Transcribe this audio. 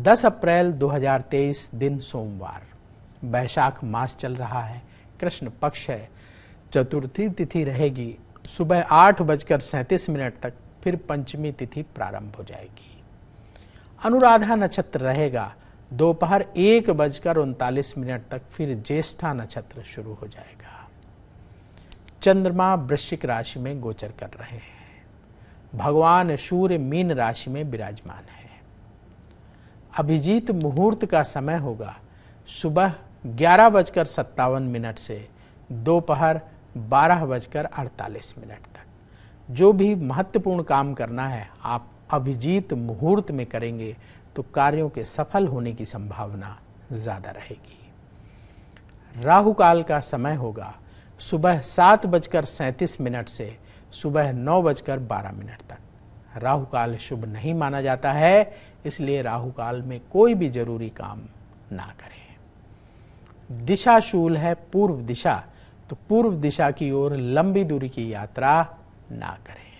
10 अप्रैल 2023 दिन सोमवार, वैशाख मास चल रहा है, कृष्ण पक्ष है, चतुर्थी तिथि रहेगी सुबह 8:37 तक, फिर पंचमी तिथि प्रारंभ हो जाएगी। अनुराधा नक्षत्र रहेगा दोपहर 1:39 तक, फिर ज्येष्ठा नक्षत्र शुरू हो जाएगा। चंद्रमा वृश्चिक राशि में गोचर कर रहे हैं, भगवान सूर्य मीन राशि में विराजमान है। अभिजीत मुहूर्त का समय होगा सुबह 11:57 से दोपहर 12:48 तक। जो भी महत्वपूर्ण काम करना है आप अभिजीत मुहूर्त में करेंगे तो कार्यों के सफल होने की संभावना ज़्यादा रहेगी। राहु काल का समय होगा सुबह 7:37 से सुबह 9:12 तक। राहु काल शुभ नहीं माना जाता है, इसलिए राहु काल में कोई भी जरूरी काम ना करें। दिशा शूल है पूर्व दिशा, तो पूर्व दिशा की ओर लंबी दूरी की यात्रा ना करें।